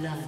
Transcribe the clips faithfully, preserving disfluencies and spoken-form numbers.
blood.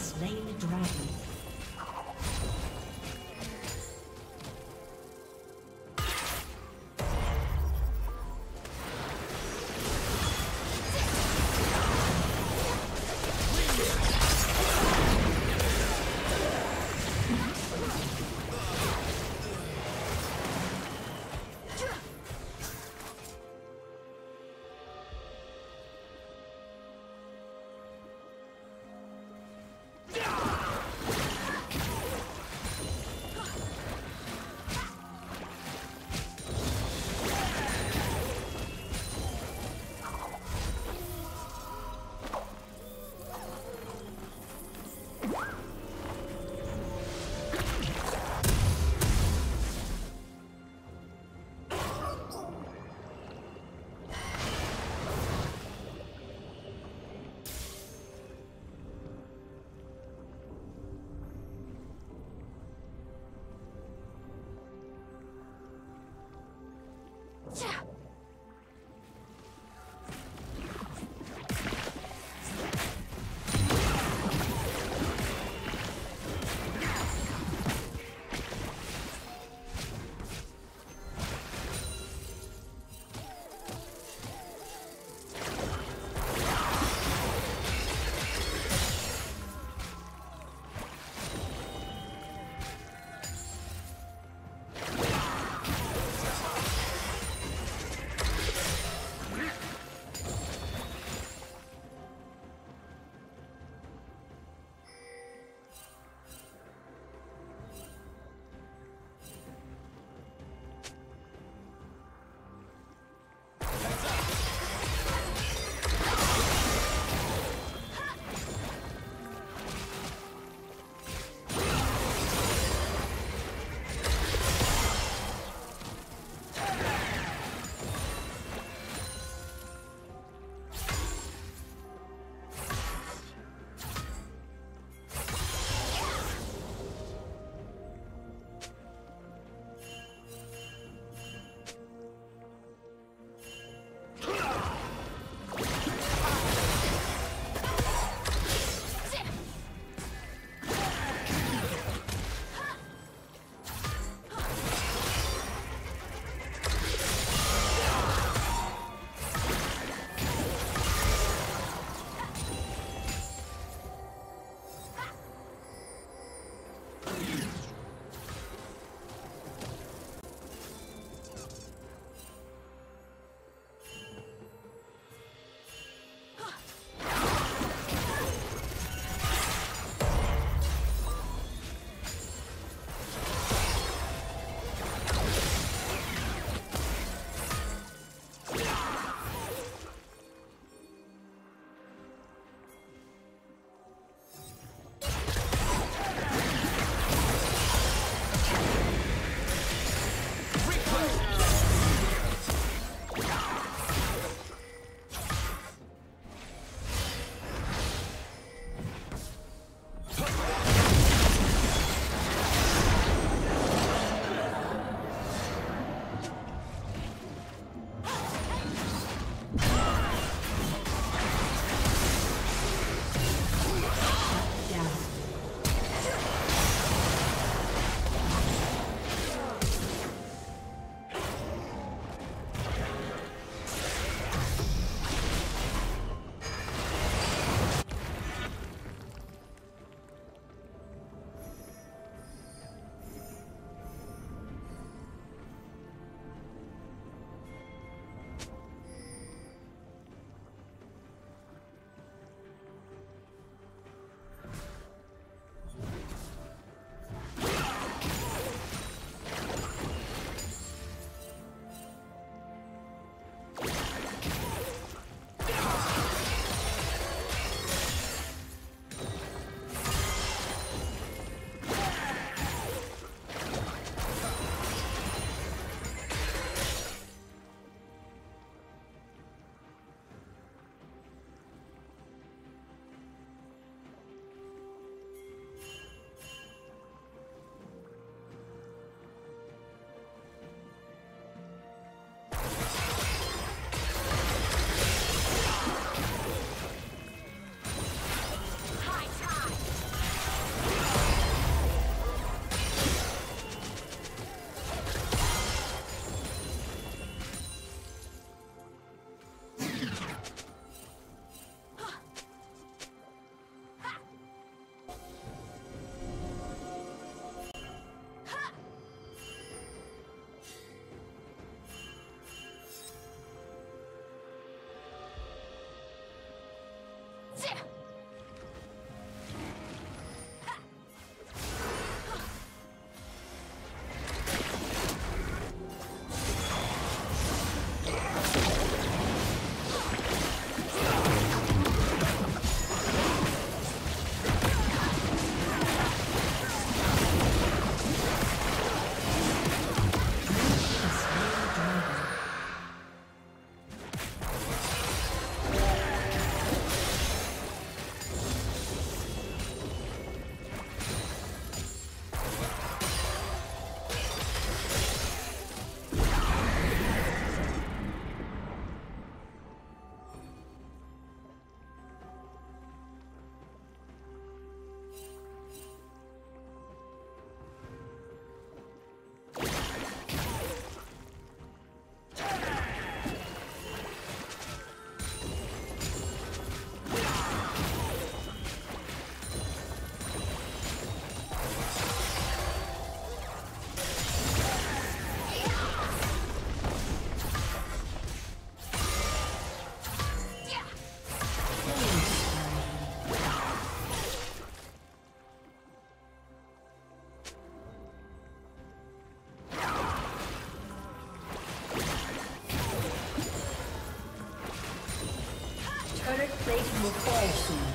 Slain the dragon. Yeah. Plating will fall soon.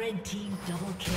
Red team double kill.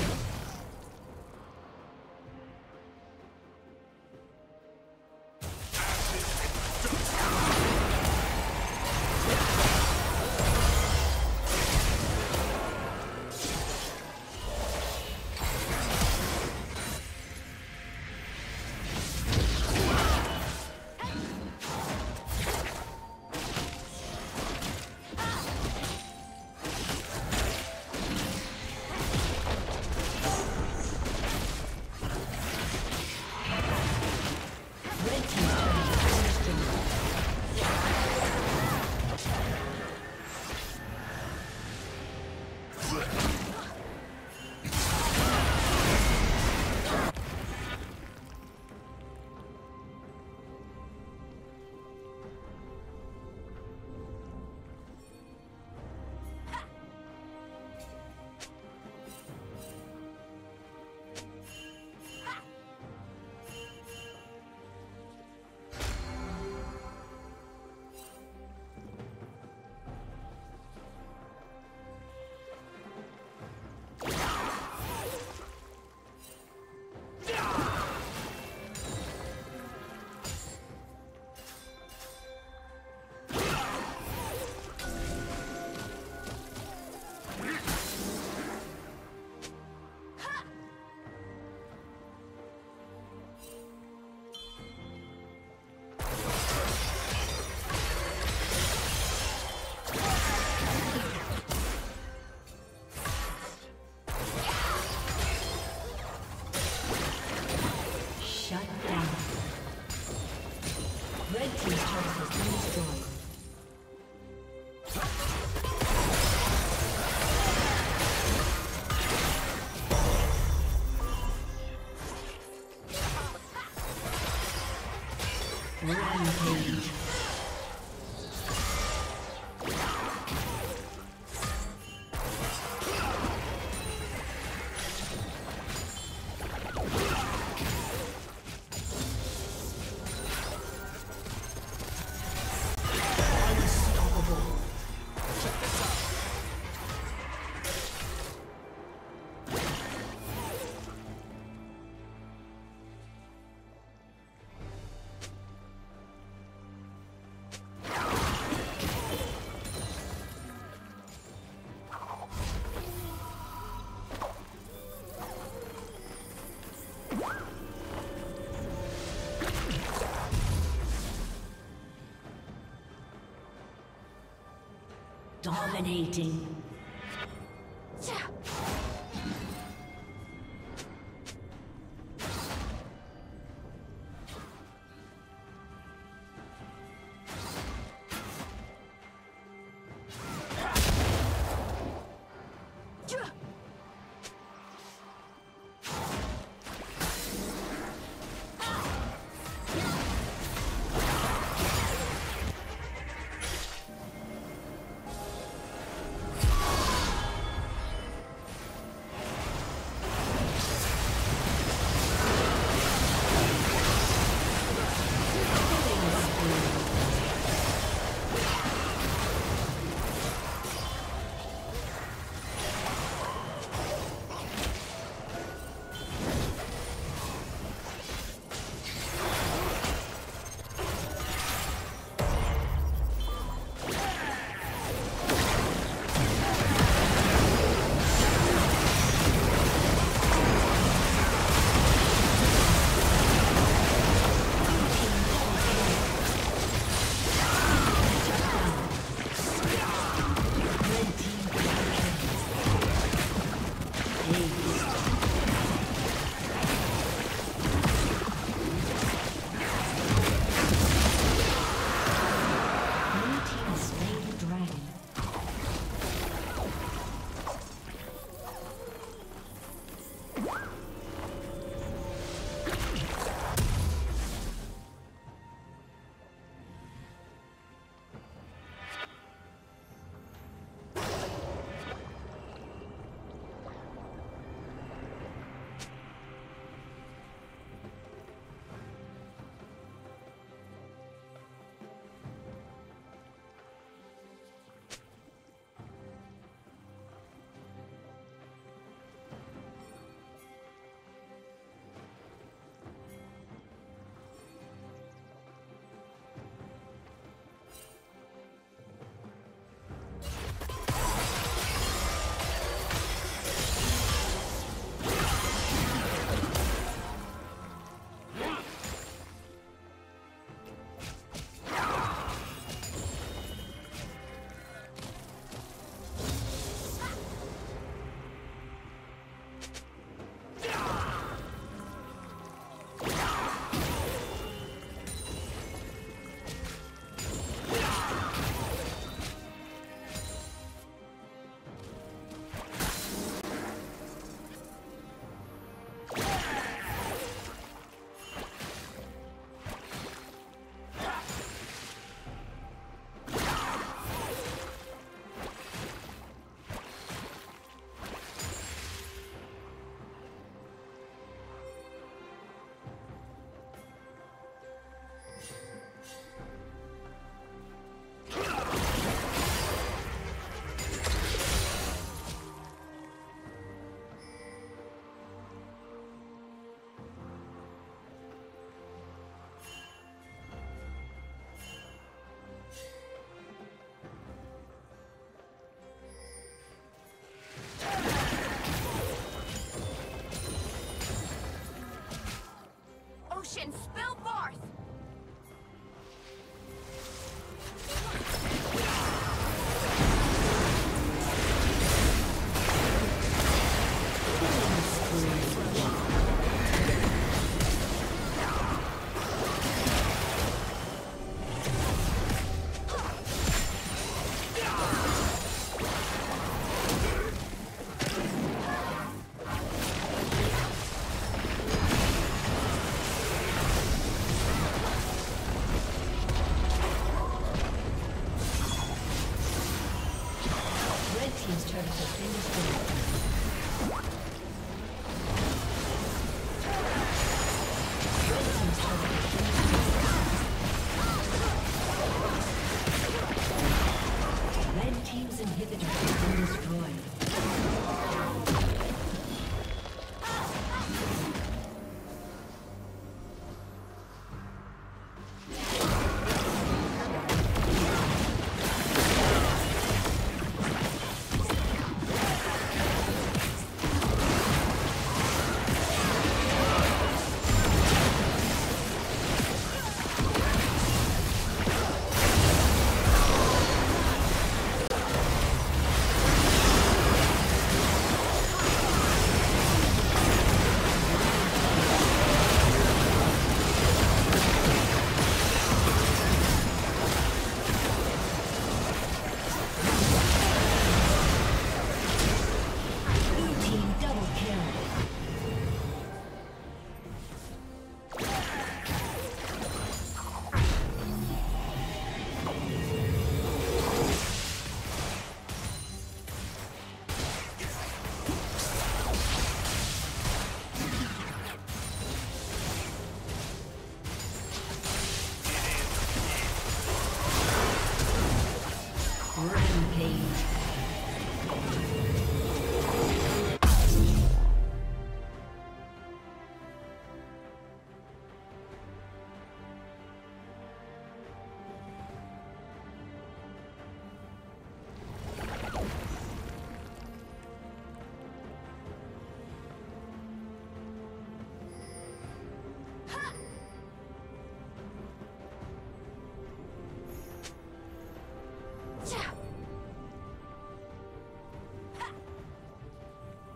Dominating. can spill forth!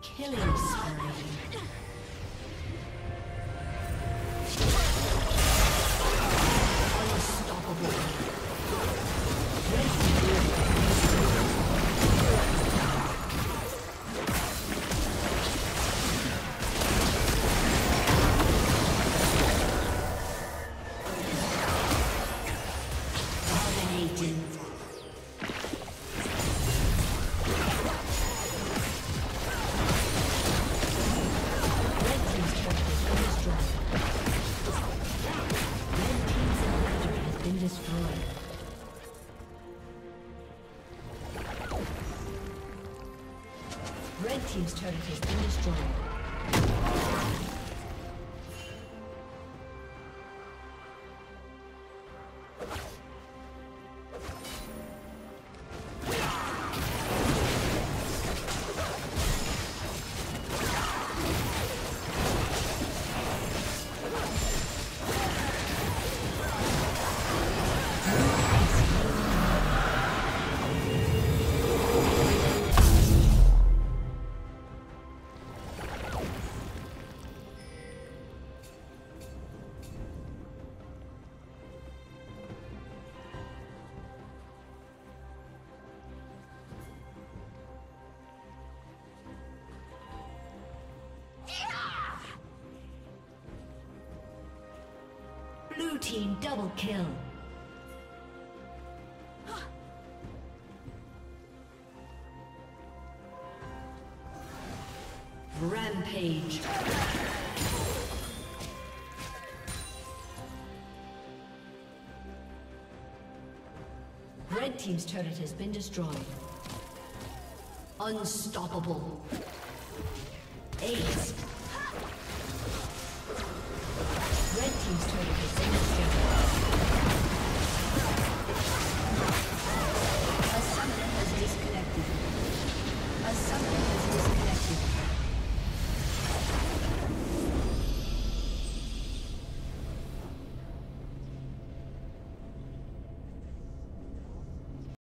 Killing spree. Team's turret has been destroyed. Blue team double kill. Rampage. Red team's turret has been destroyed. Unstoppable. Eight.